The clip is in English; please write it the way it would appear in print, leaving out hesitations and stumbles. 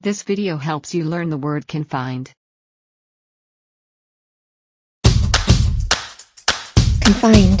This video helps you learn the word confined. Confined.